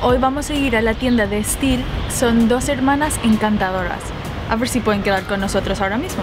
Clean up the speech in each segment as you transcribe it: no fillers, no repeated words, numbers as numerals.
Hoy vamos a ir a la tienda de Styl. Son dos hermanas encantadoras. A ver si pueden quedar con nosotros ahora mismo.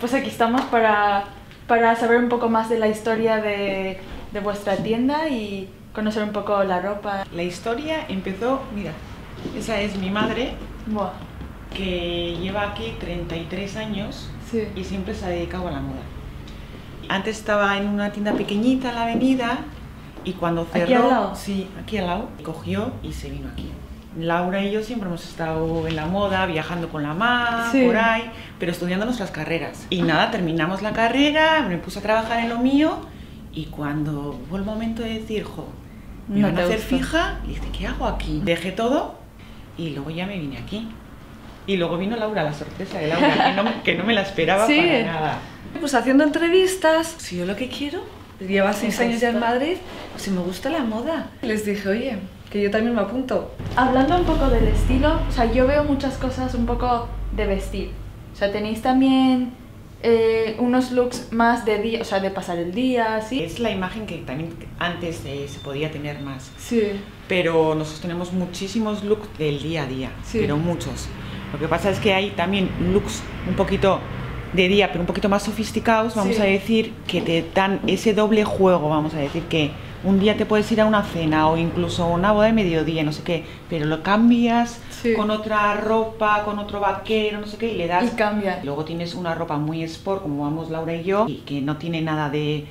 Pues aquí estamos para saber un poco más de la historia de vuestra tienda y conocer un poco la ropa. La historia empezó, mira, esa es mi madre, wow, que lleva aquí 33 años, sí, y siempre se ha dedicado a la moda. Antes estaba en una tienda pequeñita en la avenida y cuando cerró, ¿aquí al lado? Sí, aquí al lado, cogió y se vino aquí. Laura y yo siempre hemos estado en la moda, viajando con la Ama, sí, por ahí, pero estudiando nuestras carreras. Y nada, terminamos la carrera, me puse a trabajar en lo mío y cuando fue el momento de decir, jo, me van a hacer fija, y dije, ¿qué hago aquí? Dejé todo y luego ya me vine aquí. Y luego vino Laura, la sorpresa de Laura, que no me la esperaba, sí, para nada. Pues haciendo entrevistas, si yo lo que quiero, lleva 6 años ya en Madrid, pues si me gusta la moda. Les dije, oye, que yo también me apunto. Hablando un poco del estilo, o sea, yo veo muchas cosas un poco de vestir. O sea, tenéis también unos looks más de día, o sea, de pasar el día, así. Es la imagen que también antes se podía tener más. Sí. Pero nosotros tenemos muchísimos looks del día a día, sí, pero muchos. Lo que pasa es que hay también looks un poquito de día, pero un poquito más sofisticados, vamos, sí, a decir, que te dan ese doble juego, vamos a decir, que un día te puedes ir a una cena o incluso una boda de mediodía, no sé qué, pero lo cambias, sí, con otra ropa, con otro vaquero, no sé qué, y le das... Y cambia. Luego tienes una ropa muy sport, como vamos Laura y yo, y que no tiene nada de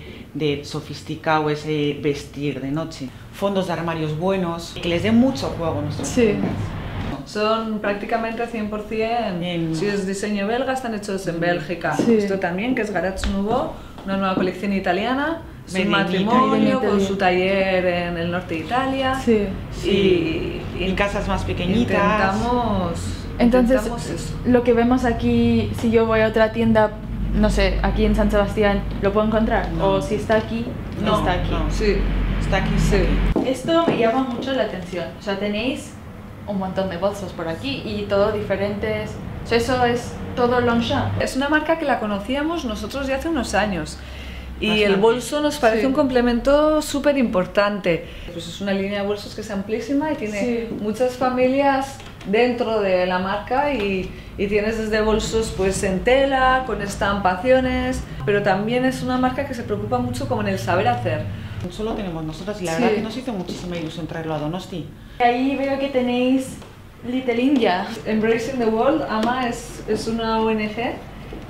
sofisticado ese vestir de noche. Fondos de armarios buenos, que les dé mucho juego a nuestros, sí, clientes. Son prácticamente 100%, si es diseño belga, están hechos en Bélgica. Sí. Esto también, que es Garats Nouveau, una nueva colección italiana, su matrimonio, con su taller en el norte de Italia, sí, y en casas más pequeñitas. Entonces, eso, lo que vemos aquí, si yo voy a otra tienda, no sé, aquí en San Sebastián, ¿lo puedo encontrar? No. O si está aquí, no, está aquí. No. Sí, está aquí, sí. Esto me llama mucho la atención, o sea, tenéis un montón de bolsos por aquí y todo diferentes. O sea, eso es todo Longchamp. Es una marca que la conocíamos nosotros ya hace unos años. Y bastante. El bolso nos parece, sí, un complemento súper importante. Pues es una línea de bolsos que es amplísima y tiene, sí, muchas familias dentro de la marca y tienes desde bolsos pues en tela, con estampaciones, pero también es una marca que se preocupa mucho como en el saber hacer. Solo tenemos nosotras y la, sí, verdad que nos hizo muchísima ilusión traerlo a Donosti. Ahí veo que tenéis Little India. Embracing the World, Ama es una ONG.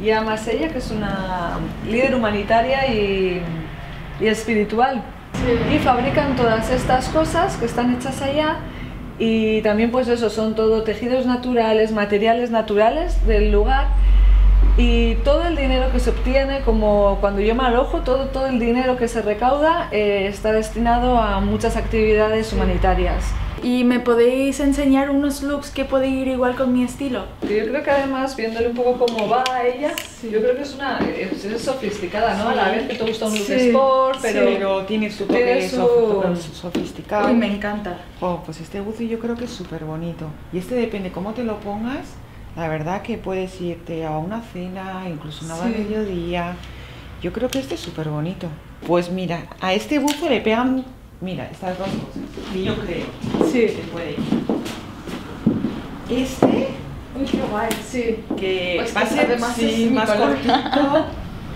Y Ama ella, que es una líder humanitaria y espiritual. Sí. Y fabrican todas estas cosas que están hechas allá y también pues eso, son todo tejidos naturales, materiales naturales del lugar y todo el dinero que se obtiene, como cuando yo me alojo, todo el dinero que se recauda está destinado a muchas actividades, sí, humanitarias. ¿Y me podéis enseñar unos looks que puede ir igual con mi estilo? Yo creo que además, viéndole un poco cómo va a ella, sí, yo creo que es sofisticada, ¿no? Sí. A la vez que te gusta un look, sí, sport, pero tiene su toque sofisticado. Y me encanta. Oh, pues este buzo yo creo que es súper bonito. Y este depende cómo te lo pongas, la verdad que puedes irte a una cena, incluso una, sí, mediodía. Yo creo que este es súper bonito. Pues mira, a este buzo le pegan... Mira, estas dos cosas, y yo creo, sí, que puede ir. Este, uy, qué guay, sí, que pues va a ser además, sí, más cortito,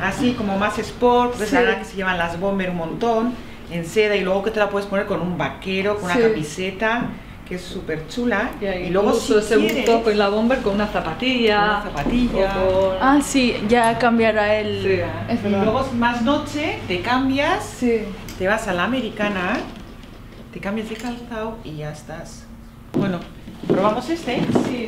así como más sport, pues, sí, la que se llevan las bomber un montón, en seda, y luego que te la puedes poner con un vaquero, con, sí, una camiseta, que es súper chula. Y luego si se gustó pues la bomber con una zapatilla. Ah, sí, ya cambiará el... Sí. Pero luego más noche te cambias, te vas a la americana, te cambias de calzado y ya estás. Bueno, probamos este. Sí.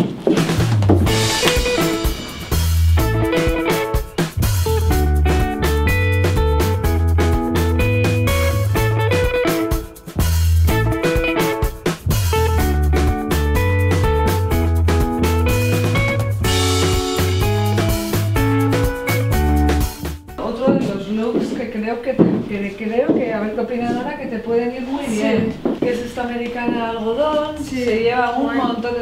Americana algodón, se lleva un montón,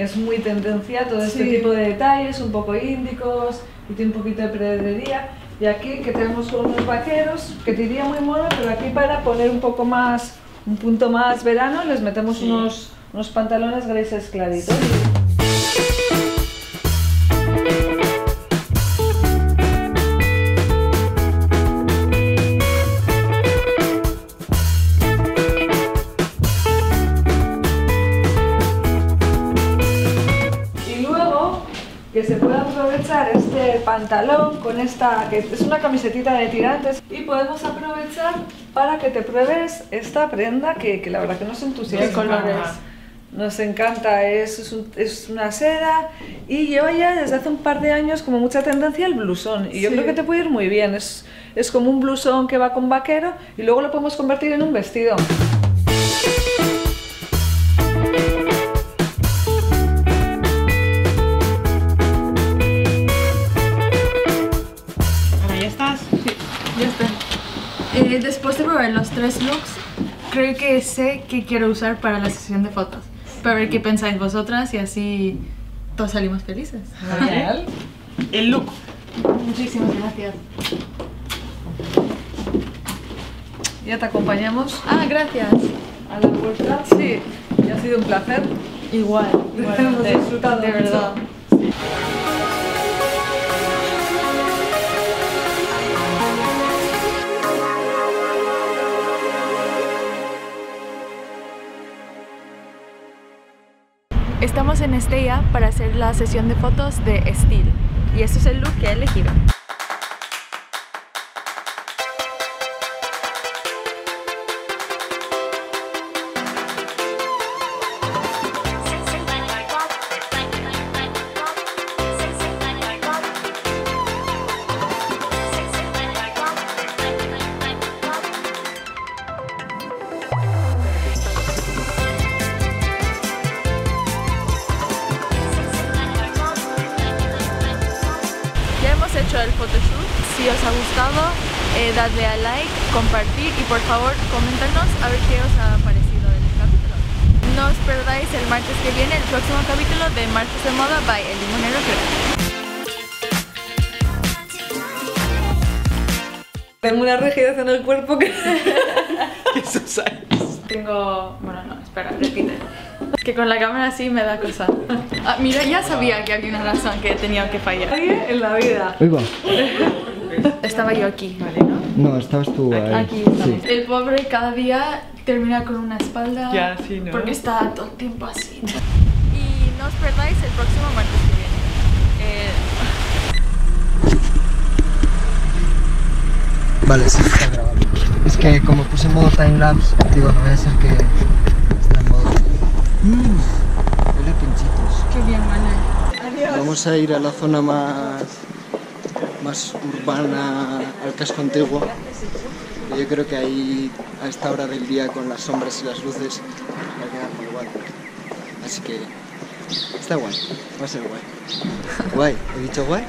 es muy tendencia todo este tipo de detalles, un poco índicos y tiene un poquito de pedrería. Y aquí que tenemos unos vaqueros, que te diría muy mono, pero aquí para poner un poco más, un punto más verano, les metemos unos pantalones grises claritos. Sí. Este pantalón con esta, que es una camisetita de tirantes, y podemos aprovechar para que te pruebes esta prenda que la verdad que nos entusiasma. ¿Qué colores? Nos encanta, es una seda y lleva ya desde hace un par de años como mucha tendencia el blusón, y yo creo que te puede ir muy bien. Es como un blusón que va con vaquero y luego lo podemos convertir en un vestido. Después de probar los tres looks, creo que sé qué quiero usar para la sesión de fotos, para ver qué pensáis vosotras y así todos salimos felices. Genial. El look. Muchísimas gracias. Ya te acompañamos. Ah, gracias. A la vuelta. Sí. Y ha sido un placer. Igual. Hemos disfrutado de verdad. Sí. Estamos en Estella para hacer la sesión de fotos de Styl y este es el look que he elegido. El photoshoot. Si os ha gustado, dadle a like, compartir y por favor coméntanos a ver qué os ha parecido el capítulo. No os perdáis el martes que viene el próximo capítulo de Martes de Moda by El Limonero Crea. Tengo una rigidez en el cuerpo que... Eso sabes. Tengo... bueno, no, espera, repite. Es que con la cámara así me da cosa. Ah, mira, ya sabía que había una razón que he tenido que fallar. En la vida. Ahí va. Estaba yo aquí, ¿vale? ¿No? No, estabas tú ahí. Aquí estamos. Sí. El pobre cada día termina con una espalda. Ya, sí, ¿no? Porque está todo el tiempo así. Y no os perdáis el próximo martes que viene. Vale, sí está grabando. Es que como puse modo timelapse, digo, no voy a ser que... huele a pinchitos. Qué bien, Manuel. Adiós. Vamos a ir a la zona más urbana, al casco antiguo. Yo creo que ahí, a esta hora del día, con las sombras y las luces, va a quedar muy guay. Así que, está guay. Va a ser guay. Guay. ¿He dicho guay?